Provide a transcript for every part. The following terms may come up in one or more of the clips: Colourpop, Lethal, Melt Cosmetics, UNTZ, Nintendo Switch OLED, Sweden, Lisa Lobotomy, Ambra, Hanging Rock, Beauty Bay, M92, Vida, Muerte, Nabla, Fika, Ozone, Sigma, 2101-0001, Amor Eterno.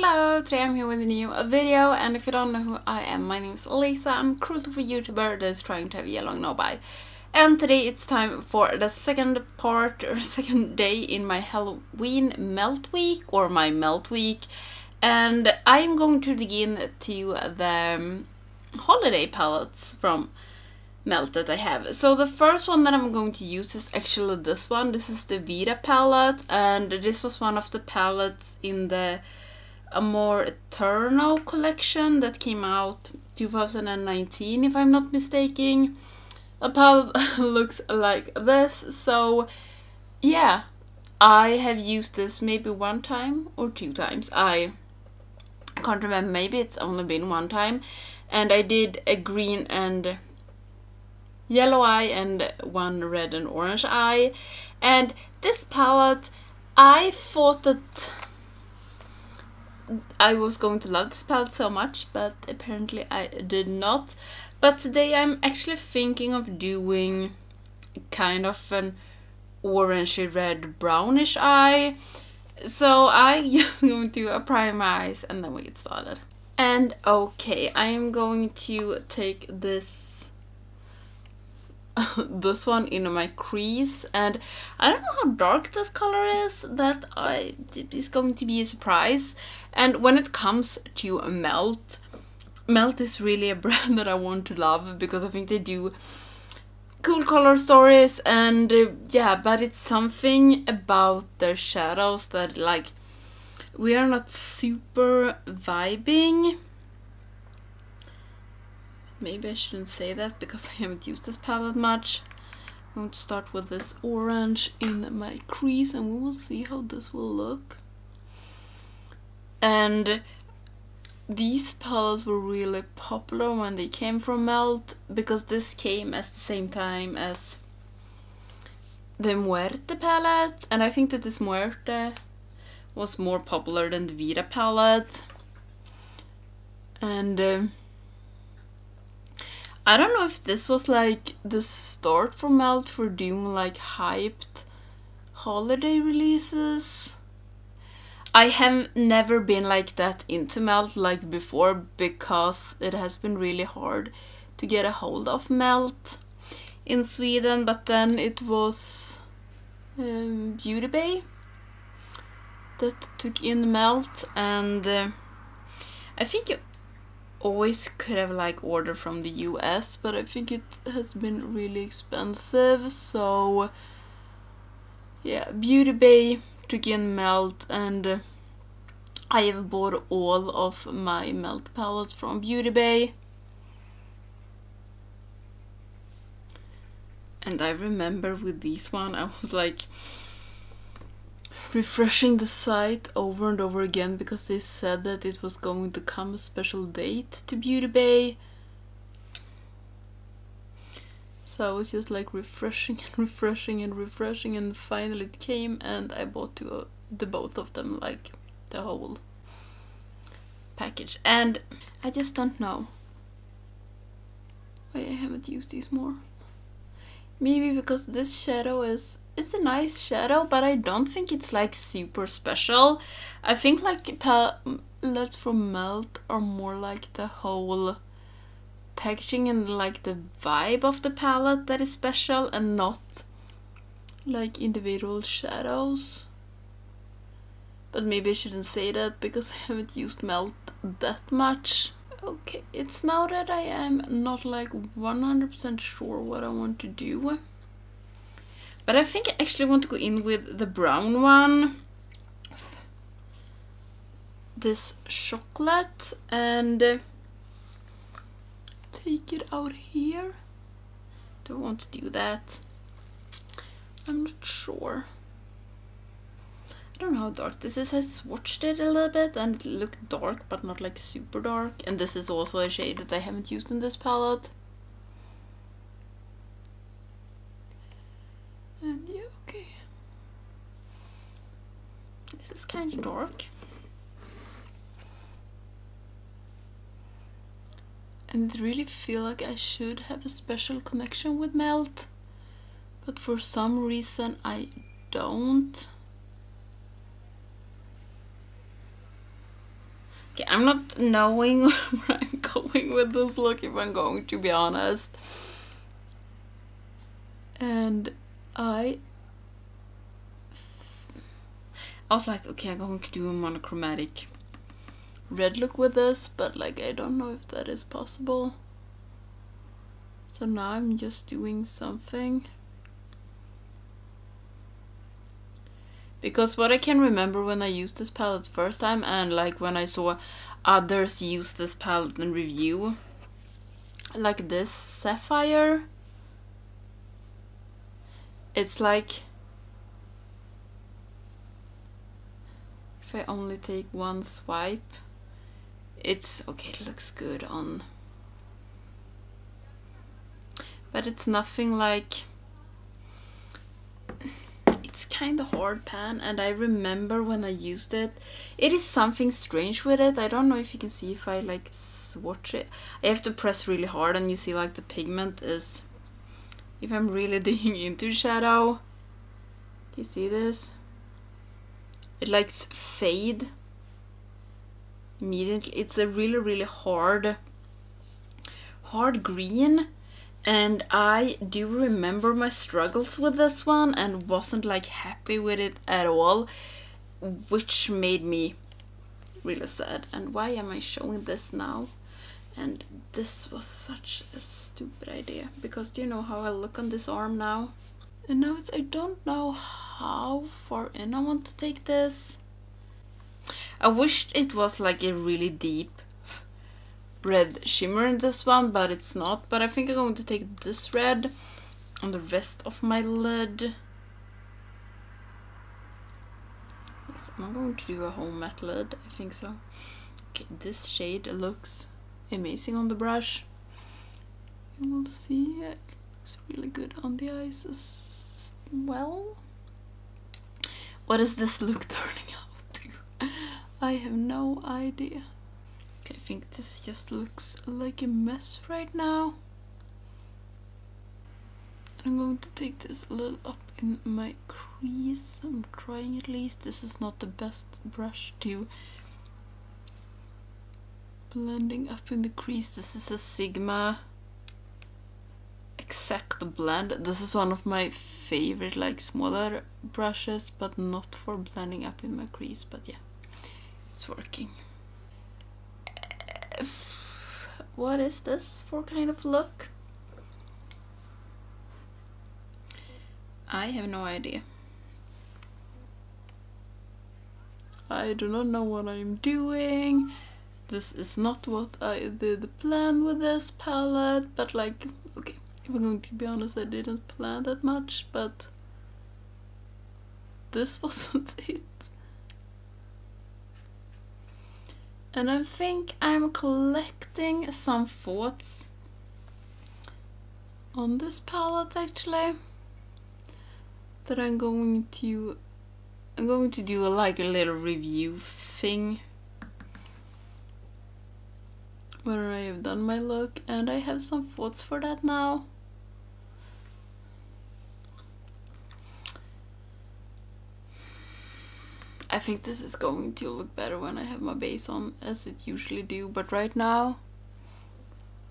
Hello, today I'm here with a new video, and if you don't know who I am, my name is Lisa. I'm a cruelty-free YouTuber that's trying to have you along nobody. And today it's time for the second part or second day in my Halloween melt week or my melt week. And I'm going to dig into the holiday palettes from Melt that I have. So the first one that I'm going to use is actually this one. This is the Vida palette, and this was one of the palettes in the Amor Eterno collection that came out 2019, if I'm not mistaken. The palette looks like this, so yeah, I have used this maybe one time or two times. I can't remember, maybe it's only been one time, and I did a green and yellow eye and one red and orange eye. And this palette, I thought that I was going to love this palette so much, but apparently I did not. But today I'm actually thinking of doing kind of an orangey red brownish eye, so I'm just going to apply my eyes and then we get started. And okay, I am going to take this one in my crease, and I don't know how dark this color is. It's going to be a surprise. And when it comes to Melt is really a brand that I want to love, because I think they do cool color stories, and yeah, but it's something about their shadows that, like, we are not super vibing. Maybe I shouldn't say that because I haven't used this palette much. I'm going to start with this orange in my crease, and we will see how this will look. And these palettes were really popular when they came from Melt, because this came at the same time as the Muerte palette, and I think that this Muerte was more popular than the Vida palette. And I don't know if this was like the start for Melt for doing like hyped holiday releases. I have never been like that into Melt like before, because it has been really hard to get a hold of Melt in Sweden. But then it was Beauty Bay that took in Melt, and I think it always could have like ordered from the US, but I think it has been really expensive. So yeah, Beauty Bay took in Melt, and I have bought all of my Melt palettes from Beauty Bay. And I remember with this one I was like refreshing the site over and over again, because they said that it was going to come a special date to Beauty Bay. So I was just like refreshing and refreshing and refreshing, and finally it came, and I bought the both of them, like the whole package. And I just don't know why I haven't used these more. Maybe because this shadow it's a nice shadow, but I don't think it's like super special. I think like palettes from Melt are more like the whole packaging and like the vibe of the palette that is special, and not like individual shadows. But maybe I shouldn't say that because I haven't used Melt that much. Okay, it's now that I am not like 100% sure what I want to do, but I think I actually want to go in with the brown one, this chocolate, and take it out here. Don't want to do that. I'm not sure. I don't know how dark this is. I swatched it a little bit and it looked dark, but not like super dark. And this is also a shade that I haven't used in this palette. And yeah, okay. This is kind of dark. And I really feel like I should have a special connection with Melt, but for some reason I don't. Okay, I'm not knowing where I'm going with this look, if I'm going to be honest. And I was like, okay, I'm going to do a monochromatic red look with this, but like, I don't know if that is possible. So now I'm just doing something. Because what I can remember when I used this palette first time, and like when I saw others use this palette in review, like this sapphire, it's like, if I only take one swipe, it's okay, it looks good on, but it's nothing like, it's kind of hard pan. And I remember when I used it, it is something strange with it. I don't know if you can see, if I like swatch it, I have to press really hard, and you see like the pigment is, if I'm really digging into shadow, do you see this? It likes fade immediately. It's a really really hard green. And I do remember my struggles with this one, and wasn't like happy with it at all, which made me really sad. And why am I showing this now? And this was such a stupid idea, because do you know how I look on this arm now? And now it's, I don't know how far in I want to take this. I wished it was like a really deep red shimmer in this one, but it's not. But I think I'm going to take this red on the rest of my lid. Yes, I'm going to do a whole matte lid, I think so. Okay, this shade looks amazing on the brush. You will see it looks really good on the eyes as well. What is this look turning out to? I have no idea. I think this just looks like a mess right now. I'm going to take this a little up in my crease. I'm trying at least. This is not the best brush to blending up in the crease. This is a Sigma Exact Blend. This is one of my favorite like smaller brushes, but not for blending up in my crease. But yeah, it's working. What is this for kind of look? I have no idea. I do not know what I'm doing. This is not what I did plan with this palette, but like, okay, if I'm going to be honest, I didn't plan that much, but this wasn't it. And I think I'm collecting some thoughts on this palette actually, that I'm going to do like a little review thing when I have done my look, and I have some thoughts for that now. I think this is going to look better when I have my base on, as it usually do, but right now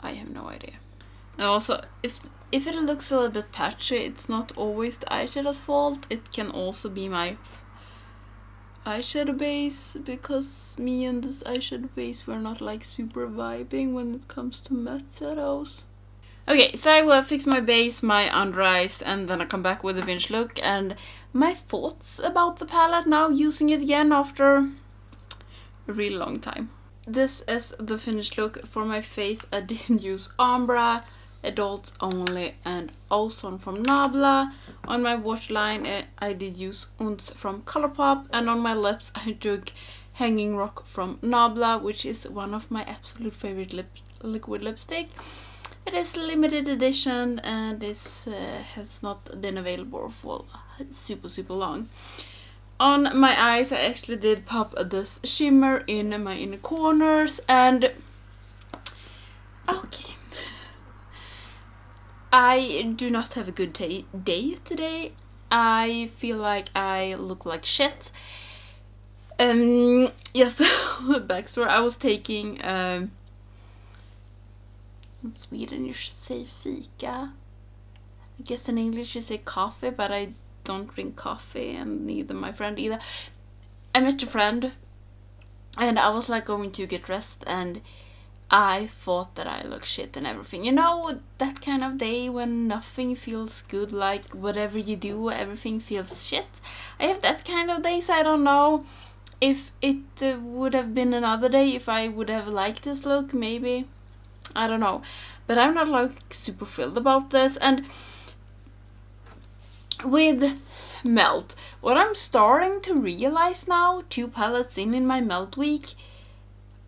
I have no idea. And also, if it looks a little bit patchy, it's not always the eyeshadow's fault. It can also be my eyeshadow base, because me and this eyeshadow base were not like super vibing when it comes to matte shadows. Okay, so I will fix my base, my under eyes, and then I come back with a finish look and my thoughts about the palette now, using it again after a really long time. This is the finished look for my face. I didn't use Ambra, Adults Only, and Ozone from Nabla. On my waterline I did use UNTZ from Colourpop, and on my lips I took Hanging Rock from Nabla, which is one of my absolute favorite liquid lipstick. It is limited edition, and this has not been available for super long. On my eyes I actually did pop this shimmer in my inner corners, and okay, I do not have a good day today. I feel like I look like shit. Yes, backstory. I was taking in Sweden you should say fika. I guess in English you say coffee, but I don't drink coffee, and neither my friend either. I met a friend and I was like going to get dressed, and I thought that I looked shit and everything. You know, that kind of day when nothing feels good, like whatever you do, everything feels shit. I have that kind of day, so I don't know if it would have been another day, if I would have liked this look, maybe. I don't know. But I'm not like super thrilled about this. And with Melt, what I'm starting to realize now, 2 palettes in my Melt week,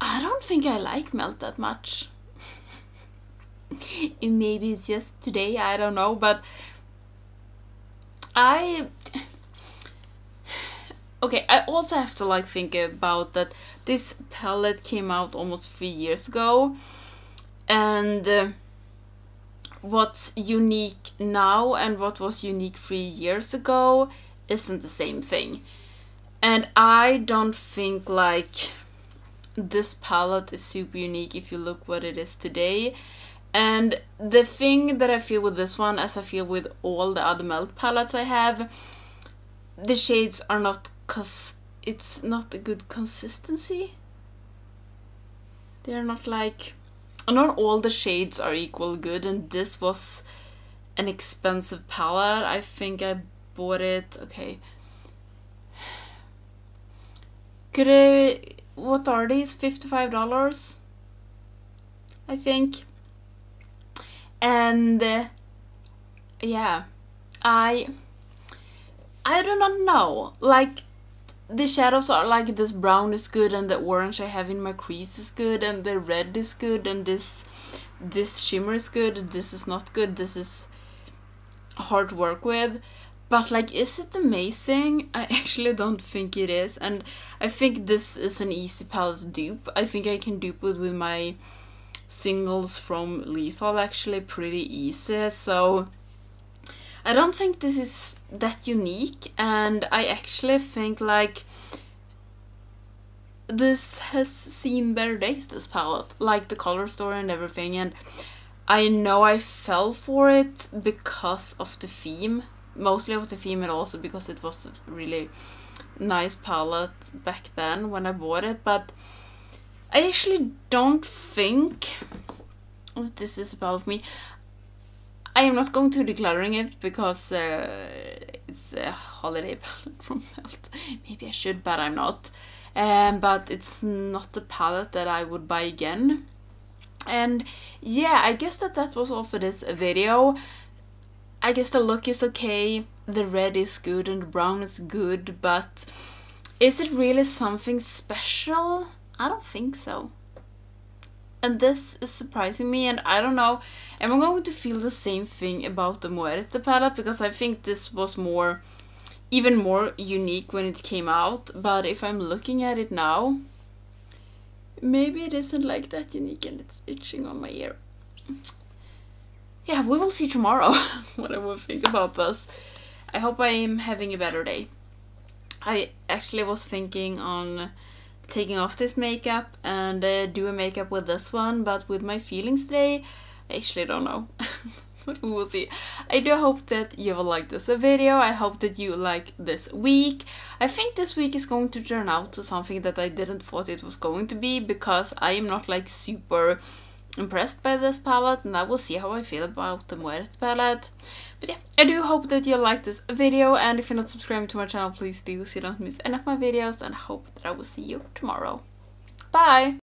I don't think I like Melt that much. Maybe it's just today, I don't know, but I also have to like think about that this palette came out almost 3 years ago, and what's unique now and what was unique 3 years ago isn't the same thing. And I don't think like this palette is super unique if you look what it is today. And the thing that I feel with this one, as I feel with all the other Melt palettes I have, the shades are not, cause it's not a good consistency. They're not like, not all the shades are equal good, and this was an expensive palette. I think I bought it, okay. What are these? $55, I think. And yeah, I do not know. Like, the shadows are like, this brown is good, and the orange I have in my crease is good, and the red is good, and this shimmer is good, and this is not good. This is hard to work with. But like, is it amazing? I actually don't think it is, and I think this is an easy palette dupe. I think I can dupe it with my singles from Lethal actually pretty easy, so I don't think this is that unique, and I actually think like this has seen better days, this palette, like the color story and everything. And I know I fell for it because of the theme. Mostly of the theme, and also because it was a really nice palette back then when I bought it. But I actually don't think this is a palette for me. I am not going to decluttering it because it's a holiday palette from Melt. Maybe I should, but I'm not. But it's not a palette that I would buy again. And yeah, I guess that was all for this video. I guess the look is okay, the red is good, and the brown is good, but is it really something special? I don't think so. And this is surprising me, and I don't know, am I going to feel the same thing about the Muerte palette? Because I think this was more, even more unique when it came out, but if I'm looking at it now, maybe it isn't like that unique, and it's itching on my ear. Yeah, we will see tomorrow what I will think about this. I hope I am having a better day. I actually was thinking on taking off this makeup and do a makeup with this one, but with my feelings today, I actually don't know. But we will see. I do hope that you will like this video. I hope that you like this week. I think this week is going to turn out to something that I didn't thought it was going to be, because I am not like super impressed by this palette, and I will see how I feel about the Muerte palette. But yeah, I do hope that you like this video, and if you're not subscribed to my channel, please do so you don't miss any of my videos, and I hope that I will see you tomorrow. Bye!